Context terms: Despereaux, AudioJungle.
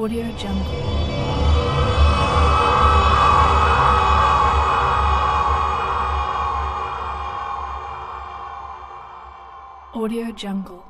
AudioJungle. AudioJungle.